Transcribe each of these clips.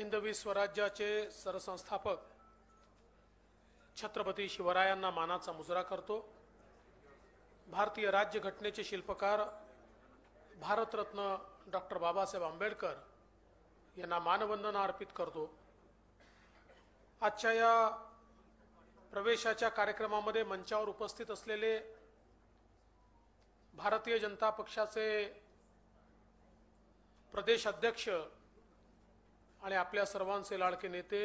हिंदवी स्वराज्याचे सरसंस्थापक छत्रपति शिवरायांना मानाचा मुजरा करतो। भारतीय राज्य घटनेचे शिल्पकार भारतरत्न डॉक्टर बाबासाहेब आंबेडकर यांना मानवंदना अर्पित करतो। आजच्या या प्रवेशाच्या कार्यक्रमामध्ये मंचावर उपस्थित असलेले भारतीय जनता पक्षाचे प्रदेश अध्यक्ष आणि आपल्या सर्वांचे लाडके नेते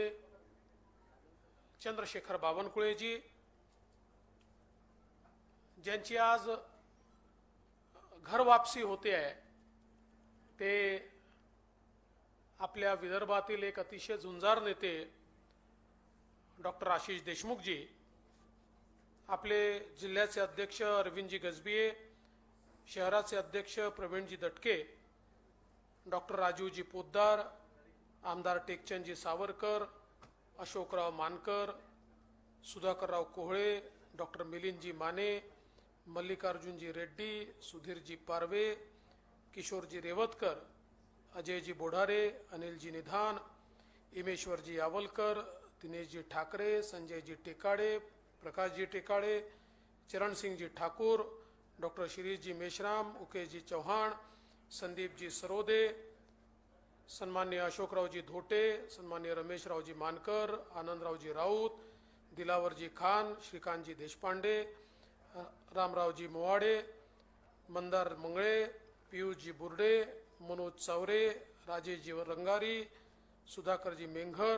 चंद्रशेखर बावनकुळे जी, ज्यांची आज घर वापसी होते आहे, ते आपल्या विदर्भातील एक अतिशय झुंजार नेते डॉक्टर आशीष देशमुख जी, आपले जिल्ह्याचे अध्यक्ष अरविंद गजबिए, शहराचे अध्यक्ष प्रवीण दटके, डॉक्टर राजू पोद्दार, आमदार टेकचंद सावरकर, अशोकराव मानकर, सुधाकर राव कोहड़े, डॉक्टर मिलिंद माने, मलिकार्जुन रेड्डी, सुधीर पारवे, किशोर रेवतकर, अजय बोडारे, अनिल निधान, इमेश्वर आवलकर, दिनेश ठाकरे, संजय टेकाड़े, प्रकाश टेकाड़े, चरण सिंह ठाकुर, डॉक्टर शिरीष मेश्राम, उकेश चौहान, संदीप सरोदे, सन्मान्य अशोकराव धोटे, सन्मान्य रमेशराव मानकर, आनंदराव राउत, दिलावर खान, श्रीकांत देशपांडे, रामराव मोवाड़े, मंदार मंगले, पीयूष बुर्डे, मनोज चौरे, राजेश रंगारी, सुधाकर मेंघर,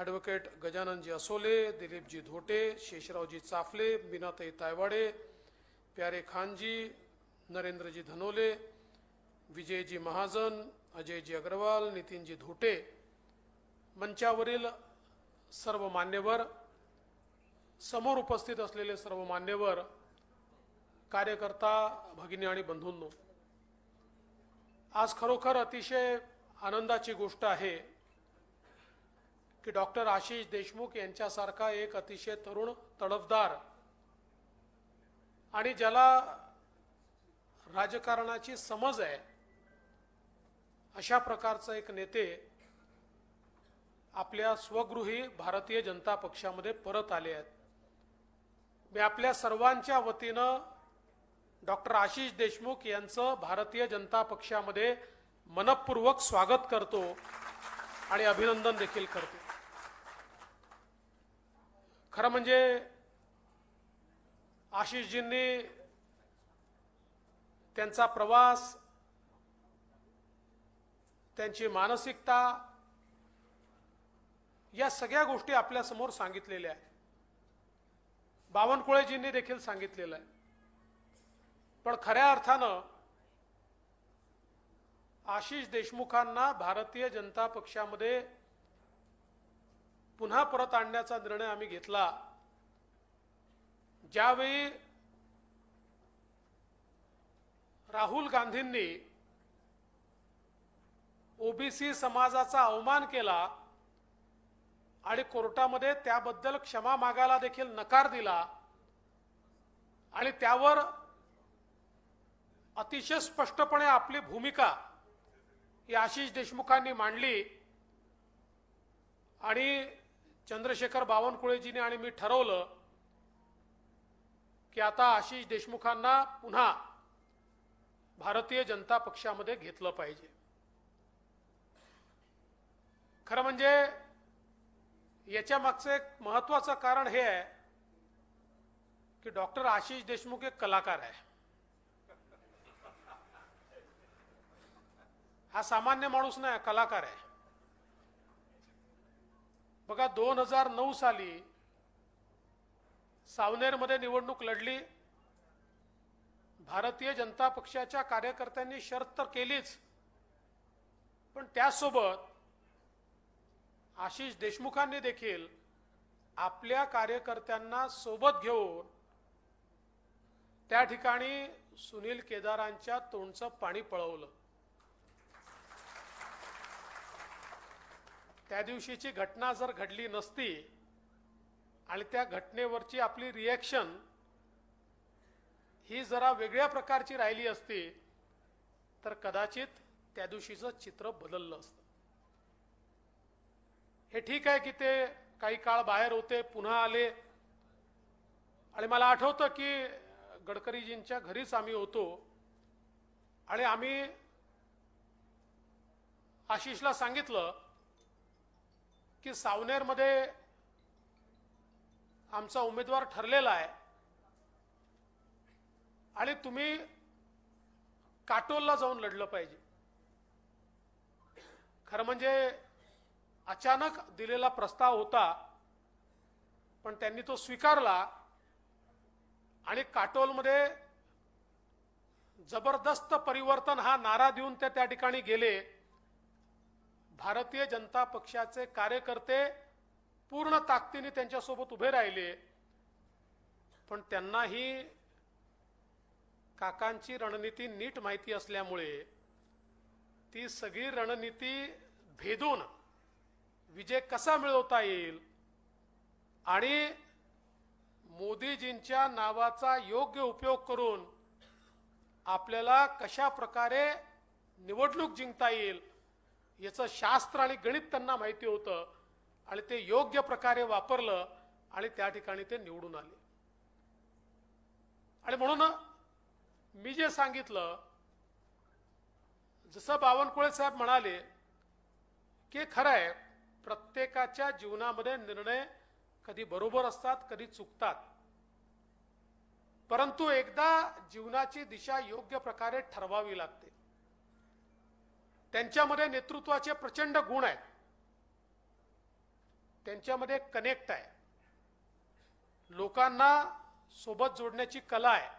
एडवोकेट गजानन असोले, दिलीप धोटे, शेषराव चाफले, बिनाताई तायवाड़े, प्यारे खान जी, नरेंद्र धनोले, विजय महाजन, अजय अग्रवाल, नितिन धोटे, मंचावरील सर्व मान्यवर, समोर उपस्थित असलेले सर्व मान्यवर, कार्यकर्ता भगिनी आणि बंधूंनो, आज खरोखर अतिशय आनंदाची गोष्ट आहे की डॉक्टर आशीष देशमुख यांच्यासारखा एक अतिशय तरुण, तडफदार आणि ज्याला राजकारणाची समज आहे अशा प्रकारचा एक नेते आपल्या स्वगृही भारतीय जनता पक्षामध्ये परत आले आहेत। मी आपल्या सर्वांच्या वतीने डॉक्टर आशीष देशमुख यांचं भारतीय जनता पक्षामध्ये मनपूर्वक स्वागत करतो आणि अभिनंदन देखील करतो। खरं म्हणजे आशीषजींनी त्यांचा प्रवास, त्यांची मानसिकता, या सगळ्या गोष्टी आपल्या समोर सांगितलेल्या आहेत। बावनकुळेजींनी देखील सांगितलेलं आहे, पण खऱ्या अर्थानं आशीष देशमुखांना भारतीय जनता पक्षामध्ये पुन्हा परत आणण्याचा निर्णय आम्ही घेतला ज्यावेळी राहुल गांधींनी ओबीसी समाजाचा अवमान केला आणि कोर्टामध्ये त्याबद्दल क्षमा मागायला देखील नकार दिला आणि त्यावर अतिशय स्पष्टपणे आपली भूमिका ही आशीष देशमुखांनी मांडली आणि चंद्रशेखर बावनकुळेजींनी आणि मी ठरवलं की आता आशीष देशमुखांना पुन्हा भारतीय जनता पक्षामध्ये घेतलं पाहिजे। खरं म्हणजे याच्या मागचं एक महत्त्वाचं कारण हे आहे की डॉक्टर आशीष देशमुख एक कलाकार आहे। हा सामान्य माणूस नाही, कलाकार आहे। बघा, 2009 साली सावनेरमध्ये निवडणूक लढली, भारतीय जनता पक्षाच्या कार्यकर्त्यांनी शर्त तर केलीच, पण त्यासोबत आशीष देशमुखांनी देखील आपल्या कार्यकर्त्यांना सोबत घेऊन त्या ठिकाणी सुनील केदारांच्या तोंडचं पाणी पळवलं। त्या दिवशीची घटना जर घडली नसती आणि त्या घटनेवरची आपली रिएक्शन ही जरा वेगळ्या प्रकारची राहिली असती तर कदाचित त्या दिवशीचं चित्र बदललं असतं। हे ठीक आहे की ते काही काळ बाहेर होते, पुन्हा आले आणि मला आठवतं की गडकरीजींच्या घरीच आम्ही होतो आणि आम्ही आशीषला सांगितलं की सावनेरमध्ये आमचा उमेदवार ठरलेला आहे आणि तुम्ही काटोलला जाऊन लढलं पाहिजे। खरं म्हणजे अचानक दिलेला प्रस्ताव होता पण त्यांनी तो स्वीकारला आणि काटोलमध्ये जबरदस्त परिवर्तन हा नारा देऊन ते त्या ठिकाणी गेले। भारतीय जनता पक्षाचे कार्यकर्ते पूर्ण ताकदीने त्यांच्यासोबत उभे राहिले पण त्यांनाही काकांची रणनीती नीट माहिती असल्यामुळे ती सगळी रणनीती भेदून विजय कसा मिळवता येईल आणि मोदीजींच्या नावाचा योग्य उपयोग करून आपल्याला कशा प्रकारे निवडणूक जिंकता येईल याचं शास्त्र आणि गणित त्यांना माहिती होतं आणि ते योग्य प्रकारे वापरलं आणि त्या ठिकाणी ते निवडून आले। आणि म्हणून मी जे सांगितलं, जसं बावनकुळे साहेब म्हणाले की खरं आहे प्रत्येकाच्या जीवनामध्ये निर्णय कधी बरोबर असतात कधी चुकतात, परंतु एकदा जीवनाची दिशा योग्य प्रकारे ठरवावी लागते। त्यांच्यामध्ये नेतृत्वाचे प्रचंड गुण आहेत, त्यांच्यामध्ये कनेक्ट आहे, लोकांना सोबत जोडण्याची कला आहे,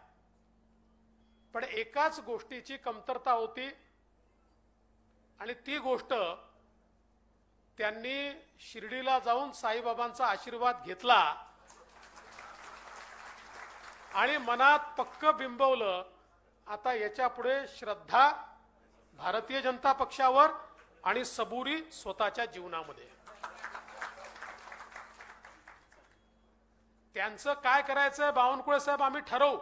पण एकाच गोष्टीची कमतरता होती आणि ती गोष्ट त्यांनी शिर्डीला जाऊन साईबाबांचा आशीर्वाद घेतला आणि मनात पक्क बिंबवलं आता याच्या पुढे श्रद्धा भारतीय जनता पक्षावर आणि सबुरी स्वतःच्या जीवनामध्ये। त्यांचं काय करायचं बावनकुळे साहेब आम्ही ठरवू,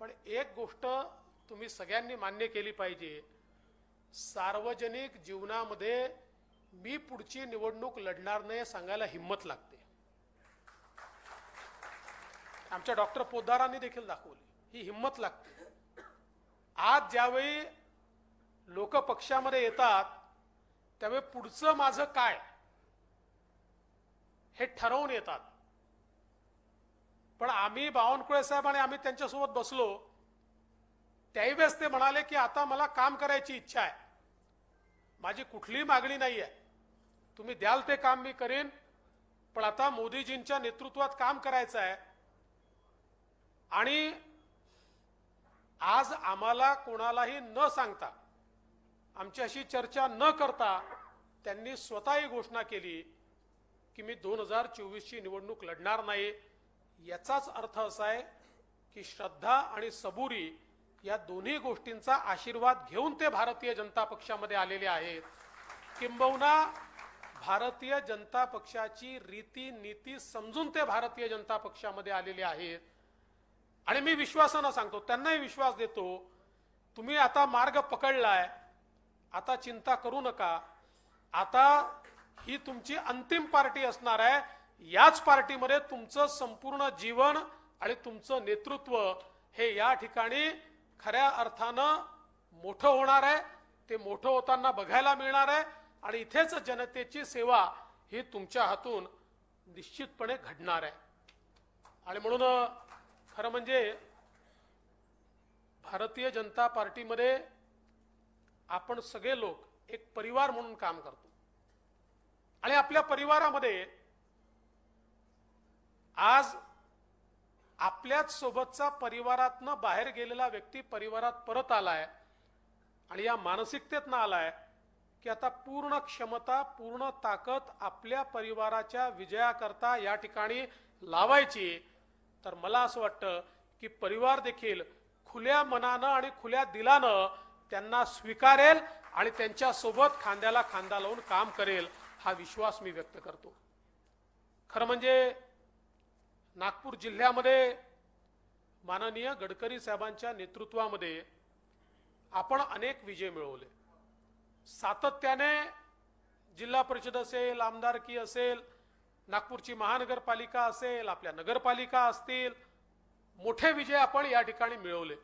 पण एक गोष्ट तुम्ही सगळ्यांनी मान्य केली पाहिजे, सार्वजनिक जीवनामध्ये मी पुढची निवडणूक लढणार नाही सांगायला हिम्मत लागते। आमच्या डॉक्टर पोद्दारांनी देखील दाखवली ही हिम्मत लागते। आज ज्यावेळी लोक पक्षामध्ये येतात त्यावेळी पुढचं माझं काय हे ठरवून येतात, पण आम्ही बावनकुळे साहेब आणि आम्ही त्यांच्यासोबत बसलो त्याही वेळेस ते म्हणाले की आता मला काम करायची इच्छा आहे, माझी कुठलीही मागणी नाही आहे, तुम्ही द्याल ते काम मी करेन, पण आता मोदीजींच्या नेतृत्वात काम करायचं आहे आणि आज आम्हाला कोणालाही न सांगता आमच्याशी चर्चा न करता त्यांनी स्वतः ही घोषणा केली की मी 2024ची निवडणूक लढणार नाही। याचाच अर्थ असा आहे की श्रद्धा आणि सबुरी या दोन्ही गोष्टींचा आशीर्वाद घेऊन ते भारतीय जनता पक्षामध्ये आलेले आहेत, किंबहुना भारतीय जनता पक्षाची रीती नीती समजून ते भारतीय जनता पक्षामध्ये आलेले आहेत। आणि मी विश्वासानं सांगतो, त्यांनाही विश्वास देतो, तुम्ही आता मार्ग पकडलाय, आता चिंता करू नका, आता ही तुमची अंतिम पार्टी असणार आहे, याच पार्टीमध्ये तुमचं संपूर्ण जीवन आणि तुमचं नेतृत्व हे या ठिकाणी खऱ्या अर्थानं मोठं होणार आहे, ते मोठं होताना बघायला मिळणार आहे आणि इथेच जनतेची सेवा ही तुमच्या हातून निश्चितपणे घडणार आहे। आणि म्हणून खरं म्हणजे भारतीय जनता पार्टीमध्ये आपण सगळे लोक एक परिवार म्हणून काम करतो आणि आपल्या परिवारामध्ये आज आपल्याच सोबतचा परिवारातनं बाहेर गेलेला व्यक्ती परिवारात परत आलाय आणि या मानसिकतेतनं आलाय की आता पूर्ण क्षमता पूर्ण ताकद आपल्या परिवाराच्या विजयाकरता या ठिकाणी लावायची। तर मला असं वाटतं की परिवार देखील खुल्या मनानं आणि खुल्या दिलानं त्यांना स्वीकारेल आणि त्यांच्यासोबत खांद्याला खांदा लावून काम करेल, हा विश्वास मी व्यक्त करतो। खरं म्हणजे नागपूर जिल्ह्यामध्ये माननीय गडकरी साहेबांच्या नेतृत्वामध्ये आपण अनेक विजय मिळवले, सातत्याने जिल्हा जिल्हा परिषद असेल, आमदारकी असेल, नागपूरची महानगरपालिका असेल, आपल्या नगरपालिका असतील, मोठे विजय आपण या ठिकाणी मिळवले।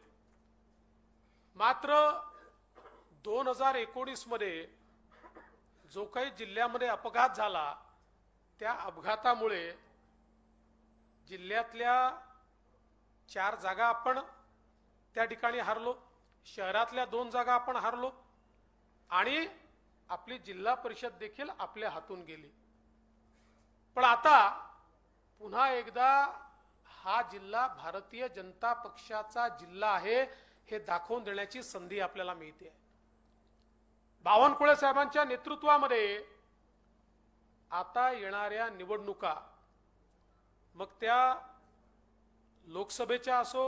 मात्र 2019 मध्ये जो काही जिल्ह्यामध्ये अपघात झाला त्या अपघातामुळे जिल्ह्यातल्या 4 जागा आपण त्या ठिकाणी हरलो, शहरातल्या 2 जागा आपण हरलो आणि आपली जिल्हा परिषद देखील आपल्या हातून गेली। पण आता पुन्हा एकदा हा जिल्हा भारतीय जनता पक्षाचा जिल्हा आहे हे दाखवून देण्याची संधी आपल्याला मिळते। बावनकुळे साहेबांच्या नेतृत्वामध्ये आता येणाऱ्या निवडणुका, मग त्या लोकसभेच्या असो,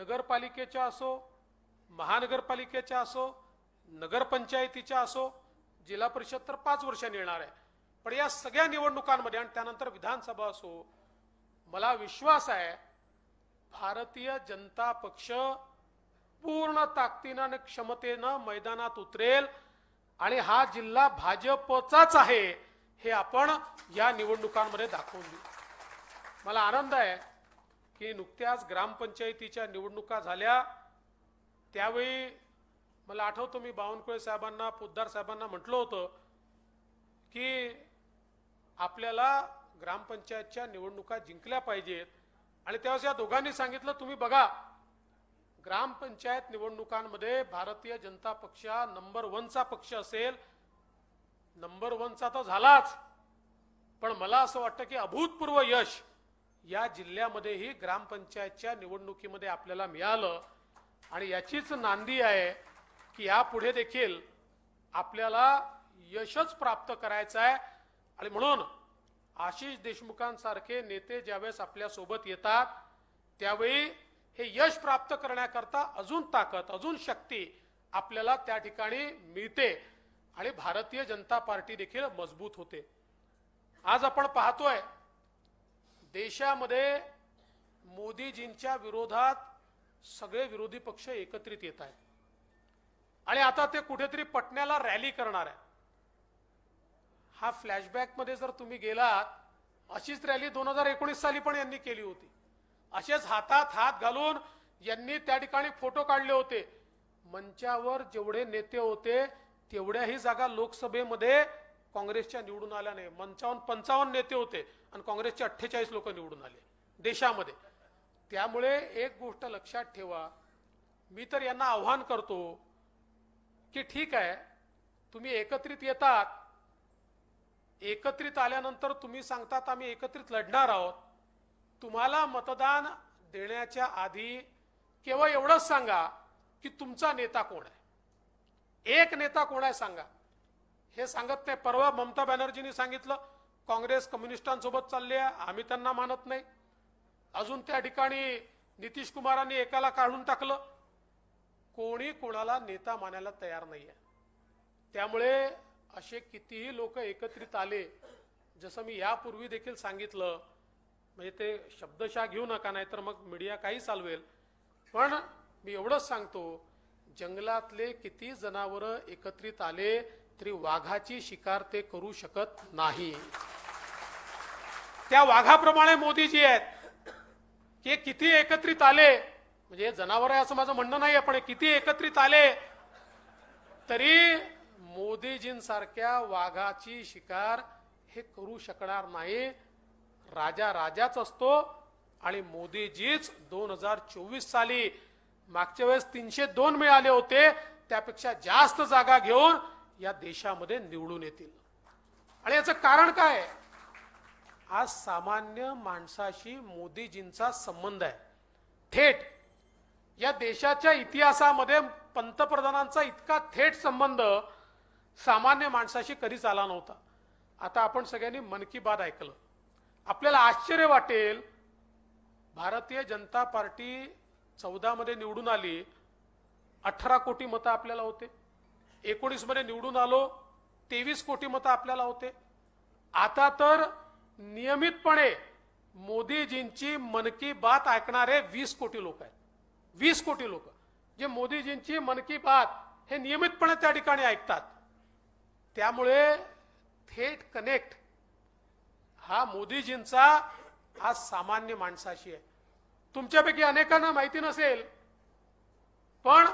नगरपालिकेच्या असो, महानगरपालिकेच्या असो, नगरपंचायतीच्या असो, जिल्हा परिषद तर 5 वर्षांनी येणार आहे, पण या सगळ्या निवडणुकांमध्ये आणि त्यानंतर विधानसभा असो, मला विश्वास आहे भारतीय जनता पक्ष पूर्ण ताकदीने आणि क्षमतेने मैदानात उतरेल आणि हा जिल्हा भाजपचाच आहे हे आपण या निवडणुकांमध्ये दाखवून देऊ। मला आनंद आहे की नुकत्याच ग्रामपंचायतीच्या निवडणुका झाल्या, त्यावेळी मला आठवतो मी बावनकुळे साहेबांना, पोद्दार साहेबांना म्हटलं होतं की आपल्याला ग्रामपंचायतच्या निवडणुका जिंकल्या पाहिजेत आणि त्यावेळेस या दोघांनी सांगितलं तुम्ही बघा ग्रामपंचायत निवडणुकांमध्ये भारतीय जनता पक्ष नंबर 1 चा पक्ष असेल, नंबर 1 चा तर झालाच, पण मला असं वाटतं की अभूतपूर्व यश या जिल्ह्यामध्येही ग्रामपंचायतच्या निवडणुकीमध्ये आपल्याला मिळालं आणि याचीच नांदी आहे की यापुढे देखील आपल्याला यशच प्राप्त करायचं आहे। आणि म्हणून आशीष देशमुखांसारखे नेते ज्यावेळेस आपल्या सोबत येतात त्यावेळी हे यश प्राप्त करण्याकरता अजून ताकद, अजून शक्ती आपल्याला त्या ठिकाणी मिळते आणि भारतीय जनता पार्टी देखील मजबूत होते। आज आपण पाहतोय देशामध्ये मोदीजींच्या विरोधात सगळे विरोधी पक्ष एकत्रित येत आहेत आणि आता ते कुठेतरी पटण्याला रॅली करणार आहे। हा फ्लॅशबॅकमध्ये जर तुम्ही गेलात, अशीच रॅली 2019 साली पण यांनी केली होती, असेच हातात हात घालून यांनी त्या ठिकाणी फोटो काढले होते। मंचावर जेवढे नेते होते तेवढ्याही जागा लोकसभेमध्ये काँग्रेसच्या निवडून आल्या नाही। मंचावरून 55 नेते होते आणि काँग्रेसचे 48 लोक निवडून आले देशामध्ये। त्यामुळे एक गोष्ट लक्षात ठेवा, मी तर यांना आव्हान करतो की ठीक आहे तुम्ही एकत्रित येतात, एकत्रित आल्यानंतर तुम्ही सांगतात आम्ही एकत्रित लढणार आहोत, तुम्हाला मतदान देण्याच्या आधी केवळ एवढंच सांगा की तुमचा नेता कोण आहे, एक नेता कोण आहे सांगा। हे सांगत नाही। परवा ममता बॅनर्जींनी सांगितलं काँग्रेस कम्युनिस्टांसोबत चालली आहे, आम्ही त्यांना मानत नाही। अजून त्या ठिकाणी नितीश कुमारांनी एकाला काढून टाकलं। कोणी कोणाला नेता मानायला तयार नाही आहे। त्यामुळे असे कितीही लोक एकत्रित आले, जसं मी यापूर्वी देखील सांगितलं, म्हणजे ते शब्दशः घेऊ नका नाहीतर मग मीडिया काही चालवेल, पण मी एवढंच सांगतो जंगलातले किती जनावरं एकत्रित आले तरी वाघाची शिकार ते करू शकत नाही। त्या वाघाप्रमाणे मोदीजी आहेत की किती एकत्रित आले, म्हणजे जनावर आहे असं माझं म्हणणं नाही, पण किती एकत्रित आले तरी मोदीजींसारख्या वाघाची शिकार हे करू शकणार नाही। राजा राजाच असतो आणि मोदीजीच 2024 साली मागच्या वेळेस 302 मिळाले होते त्यापेक्षा जास्त जागा घेऊन या देशामध्ये निवडून येतील। आणि याचं कारण काय? आज सामान्य माणसाशी मोदीजींचा संबंध आहे थेट। या देशाच्या इतिहासामध्ये पंतप्रधानांचा इतका थेट संबंध सामान्य माणसाशी कधीच आला नव्हता। आता आपण सगळ्यांनी मन की बात ऐकलं, आपल्याला आश्चर्य वाटेल भारतीय जनता पार्टी 14 मध्ये निवडून आली, 18 कोटी मतं आपल्याला होते, 19 मध्ये निवडून आलो, 23 कोटी मतं आपल्याला होते। आता तर नियमितपणे मोदीजींची मन की बात ऐकणारे 20 कोटी लोक आहेत, 20 कोटी लोक जे मोदीजींची मन की बात हे नियमितपणे त्या ठिकाणी ऐकतात। त्यामुळे थेट कनेक्ट हा मोदीजींचा आज सामान्य माणसाशी आहे। तुमच्यापैकी अनेकांना माहिती नसेल, पण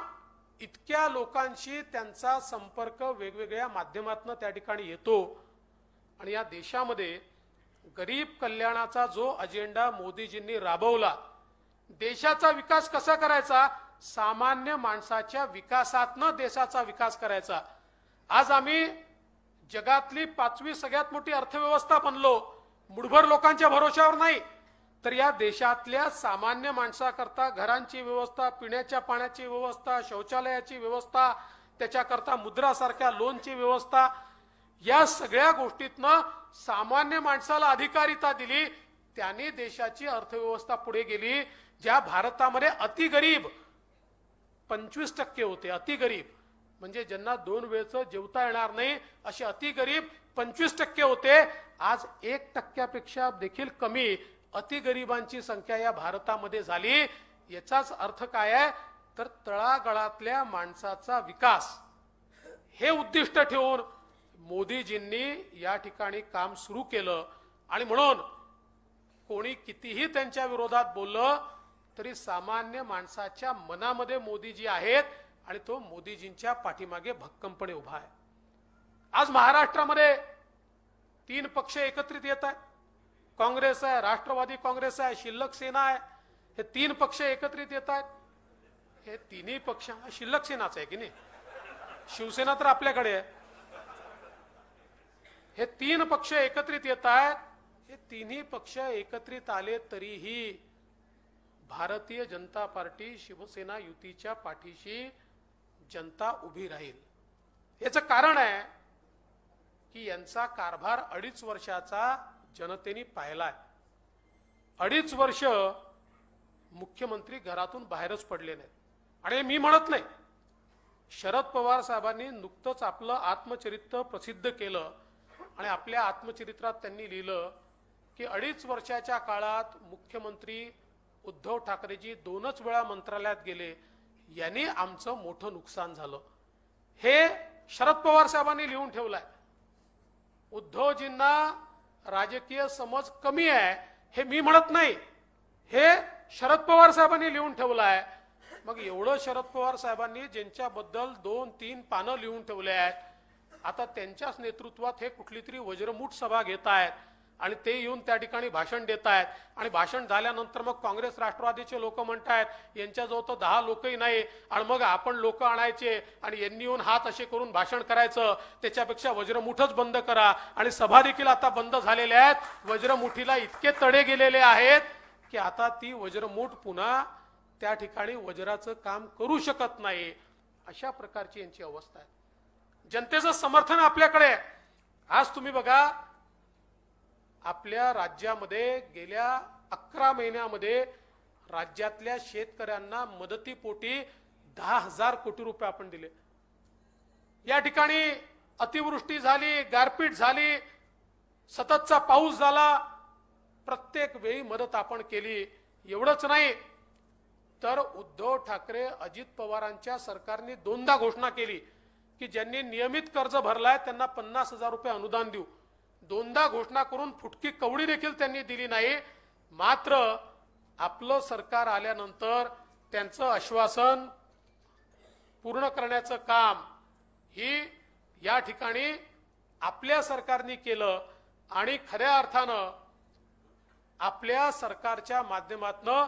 इतक्या लोकांशी त्यांचा संपर्क वेगवेगळ्या माध्यमातून त्या ठिकाणी येतो। आणि या देशामध्ये गरीब कल्याणाचा जो अजेंडा मोदीजींनी राबवला, देशाचा विकास कसा करायचा, सामान्य माणसाच्या विकासातून देशाचा विकास करायचा। आज आम्ही जगातली 5वी सगळ्यात मोठी अर्थव्यवस्था बनलो, मुठभर लोकांच्या भरोशावर नाही, तर या देशातल्या सामान्य माणसाकरता घरांची व्यवस्था, पिण्याच्या पाण्याची व्यवस्था, शौचालयाची व्यवस्था, त्याच्याकरता मुद्रासारख्या लोनची व्यवस्था, या सगळ्या गोष्टीतनं सामान्य माणसाला अधिकारिता दिली, त्यांनी देशाची अर्थव्यवस्था पुढे गेली। ज्या भारतामध्ये अतिगरीब 25% होते, अतिगरीब म्हणजे ज्यांना 2 वेळचं जेवता येणार नाही असे अतिगरीब 25% होते, आज 1% देखील कमी अतिगरीबांची संख्या या भारतामध्ये झाली। याचाच अर्थ काय आहे, तर तळागाळातल्या माणसाचा विकास हे उद्दिष्ट ठेवून मोदीजींनी या ठिकाणी काम सुरू केलं। आणि म्हणून कोणी कितीही त्यांच्या विरोधात बोललं तरी सामान्य माणसाच्या मनामध्ये मोदीजी आहेत आणि तो मोदीजींच्या पाठीमागे भक्कमपणे उभा आहे। आज महाराष्ट्रामध्ये 3 पक्ष एकत्रित येत आहेत, काँग्रेस आहे, राष्ट्रवादी काँग्रेस आहे, शिल्लक सेना आहे, हे 3 पक्ष एकत्रित येत आहेत। हे तिन्ही पक्ष, शिल्लक सेनाच आहे की नाही, शिवसेना तर आपल्याकडे आहे, हे 3 पक्ष एकत्रित येत आहेत। हे तिन्ही पक्ष एकत्रित आले तरीही भारतीय जनता पार्टी शिवसेना युतीच्या पाठीशी जनता उभी राहील। याचं कारण आहे की यांचा कारभार 2.5 वर्षाचा जनतेने पाहिलाय। 2.5 वर्ष मुख्यमंत्री घरातून बाहेरच पडले नाहीत। आणि मी म्हणत नाही, शरद पवार साहेबांनी नुकतंच आपलं आत्मचरित्र प्रसिद्ध केलं आणि आपल्या आत्मचरित्रात त्यांनी लिहिलं की 2.5 वर्षाच्या काळात मुख्यमंत्री उद्धव ठाकरेजी 2च वेळा मंत्रालयात गेले, यांनी आमचं मोठं नुकसान झालं। हे शरद पवार साहेबांनी लिहून ठेवलंय। उद्धवजींना राजकीय समज कमी आहे हे मी म्हणत नाही, हे शरद पवार साहेबांनी लिहून ठेवलंय। मग एवढं शरद पवार साहेबांनी ज्यांच्याबद्दल 2-3 पानं लिहून ठेवले आहेत, आता त्यांच्याच नेतृत्वात हे कुठलीतरी वज्रमूठ सभा घेत आहेत आणि ते येऊन त्या ठिकाणी भाषण देत आहेत। आणि भाषण झाल्यानंतर मग काँग्रेस राष्ट्रवादीचे लोक म्हणतात यांच्याजवळ तर 10 लोकही नाही, आणि मग आपण लोक आणायचे आणि यांनी येऊन हात असे करून भाषण करायचं, त्याच्यापेक्षा वज्रमुठच बंद करा। आणि सभा देखील आता बंद झालेल्या आहेत, वज्रमुठीला इतके तडे गेलेले आहेत की आता ती वज्रमुठ पुन्हा त्या ठिकाणी वज्राचं काम करू शकत नाही, अशा प्रकारची यांची अवस्था आहे। जनतेचं समर्थन आपल्याकडे आज तुम्ही बघा, आपल्या राज्यामध्ये गेल्या 11 महिन्यामध्ये राज्यातल्या शेतकऱ्यांना मदतीपोटी 10,000 कोटी रुपये आपण दिले। या ठिकाणी अतिवृष्टी झाली, गारपीट झाली, सततचा पाऊस झाला, प्रत्येक वेळी मदत आपण केली। एवढंच नाही तर उद्धव ठाकरे अजित पवारांच्या सरकारने 2दा घोषणा केली की ज्यांनी नियमित कर्ज भरलाय त्यांना 50,000 रुपये अनुदान देऊ। 2दा घोषणा करून फुटकी कवडी देखील त्यांनी दिली नाही। मात्र आपलं सरकार आल्यानंतर त्यांचं आश्वासन पूर्ण करण्याचं काम ही या ठिकाणी आपल्या सरकारने केलं। आणि खऱ्या अर्थानं आपल्या सरकारच्या माध्यमातनं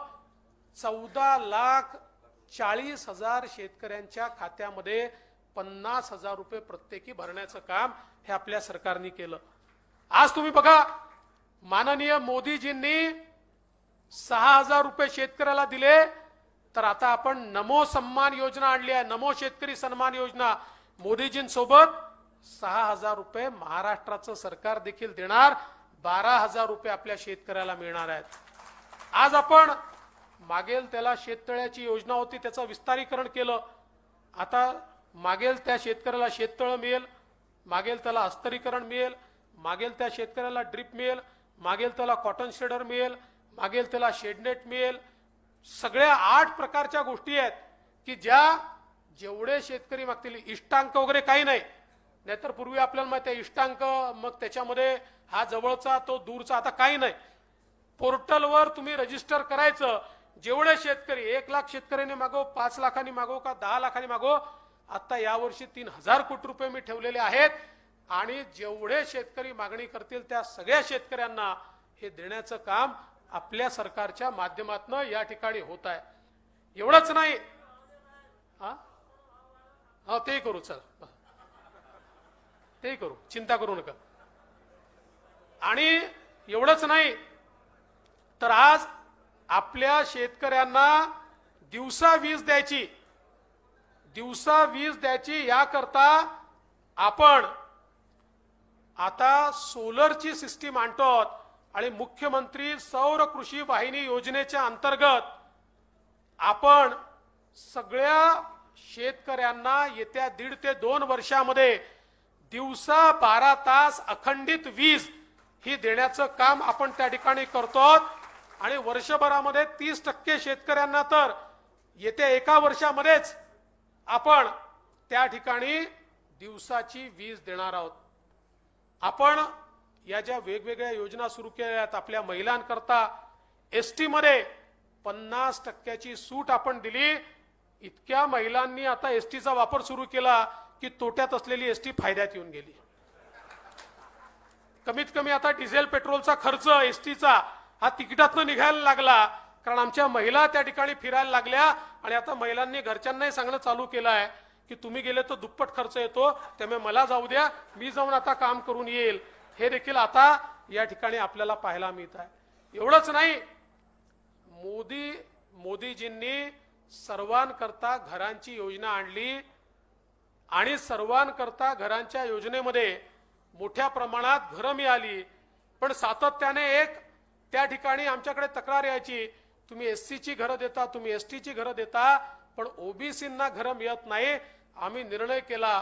14,40,000 शेतकऱ्यांच्या खात्यामध्ये 50,000 रुपये प्रत्येकी भरण्याचं काम हे आपल्या सरकारने केलं। आज तुम्ही बघा, माननीय मोदीजींनी 6,000 रुपये शेतकऱ्याला दिले, तर आता आपण नमो सन्मान योजना आणली आहे, नमो शेतकरी सन्मान योजना। मोदीजींसोबत 6,000 रुपये महाराष्ट्राचं सरकार देखील देणार, 12,000 रुपये आपल्या शेतकऱ्याला मिळणार आहेत। आज आपण मागेल त्याला शेततळ्याची योजना होती, त्याचं विस्तारीकरण केलं, आता मागेल त्या शेतकऱ्याला शेततळं मिळेल, मागेल त्याला अस्तरीकरण मिळेल, मागेल त्या शेतकऱ्याला ड्रिप मिळेल, मागेल त्याला कॉटन शेडर मिळेल, मागेल त्याला शेडनेट मिळेल। सगळ्या 8 प्रकारच्या गोष्टी आहेत की ज्या जेवढे शेतकरी मागतील, इष्टांक वगैरे काही नाही, नाहीतर पूर्वी आपल्याला माहिती आहे इष्टांक, मग त्याच्यामध्ये हा जवळचा तो दूरचा, आता काही नाही. पोर्टलवर तुम्ही रजिस्टर करायचं. जेवढे शेतकरी 1 लाख शेतकऱ्यांनी मागो, 5 लाखांनी मागो का 10 लाखांनी मागो, आता यावर्षी 3000 कोटी रुपये मी ठेवलेले आहेत आणि जेवढे शेतकरी मागणी करतील त्या सगळ्या शेतकऱ्यांना हे देण्याचं काम आपल्या सरकारच्या माध्यमातून या ठिकाणी होत आहे. एवढंच नाही, हा ते करू, चल ते करू, चिंता करू नका. आणि एवढंच नाही तर आज आपल्या शेतकऱ्यांना दिवसा वीज द्यायची याकरता आपण आता सोलरची सिस्टीम आणतो आणि मुख्यमंत्री सौर कृषी वाहिनी योजनेच्या अंतर्गत आपण सगळ्या शेतकऱ्यांना येत्या 1.5 ते 2 वर्षांमध्ये दिवसा 12 तास अखंडित वीज ही देण्याचं काम आपण त्या ठिकाणी करतो आणि वर्षभरामध्ये 30% शेतकऱ्यांना तर येत्या 1 वर्षामध्येच आपण त्या ठिकाणी दिवसाची वीज देणार आहोत. आपण या ज्या वेगवेगळ्या योजना सुरू केल्या आहेत आपल्या महिलांकरता एसटी मध्ये 50%ची सूट आपण दिली. इतक्या महिलांनी आता एसटीचा वापर सुरू केला की तोट्यात असलेली एसटी फायद्यात येऊन गेली. कमीत कमी आता डिझेल पेट्रोलचा खर्च एसटीचा हा तिकिटातून निघायला लागला, कारण आमच्या महिला त्या ठिकाणी फिरायला लागल्या आणि आता महिलांनी घरच्यांनाही सांगणं चालू केलं आहे की तुम्ही गेले तर दुप्पट खर्च येतो, त्यामुळे मला जाऊ द्या, मी जाऊन आता काम करून येईल. हे देखील आता या ठिकाणी आपल्याला पाहायला मिळत आहे. एवढंच नाही, मोदीजींनी सर्वांकरता घरांची योजना आणली आणि सर्वांकरता घरांच्या योजनेमध्ये मोठ्या प्रमाणात घरं मिळाली. पण सातत्याने एक त्या ठिकाणी आमच्याकडे तक्रार यायची, तुम्ही एससीची घरं देता, तुम्ही एसटीची घरं देता, पण ओबीसींना घरं मिळत नाही. आम्ही निर्णय केला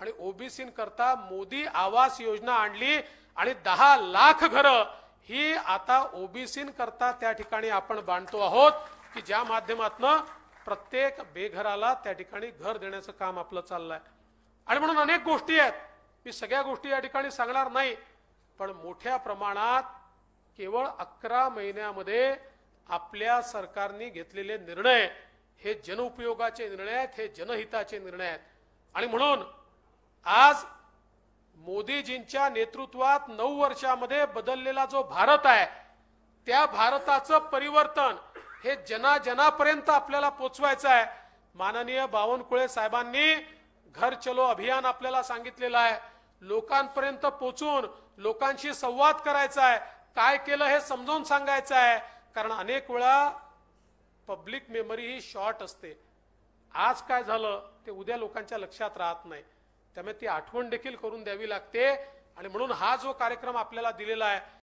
आणि ओबीसींकरता मोदी आवास योजना आणली आणि 10 लाख घरं ही आता ओबीसींकरता त्या ठिकाणी आपण बांधतो आहोत की ज्या माध्यमातनं प्रत्येक बेघराला त्या ठिकाणी घर देण्याचं काम आपलं चाललंय. आणि म्हणून अनेक गोष्टी आहेत, मी सगळ्या गोष्टी या ठिकाणी सांगणार नाही, पण मोठ्या प्रमाणात केवळ 11 महिन्यामध्ये आपल्या सरकारने घेतलेले निर्णय हे जनउपयोगाचे निर्णय आहेत, हे जनहिताचे निर्णय आहेत. आणि म्हणून आज मोदीजींच्या नेतृत्वात 9 वर्षामध्ये बदललेला जो भारत आहे त्या भारताचं परिवर्तन हे जनाजनापर्यंत आपल्याला पोचवायचं आहे. माननीय बावनकुळे साहेबांनी घर चलो अभियान आपल्याला सांगितलेलं आहे. लोकांपर्यंत पोचून लोकांशी संवाद करायचा आहे, काय केलं हे समजावून सांगायचं आहे, कारण अनेक वेळा पब्लिक मेमरी ही शॉर्ट असते. आज काय झालं ते उद्या लोकांच्या लक्षात राहत नाही, त्यामुळे ती आठवण देखील करून द्यावी लागते. आणि म्हणून हा जो कार्यक्रम आपल्याला दिलेला आहे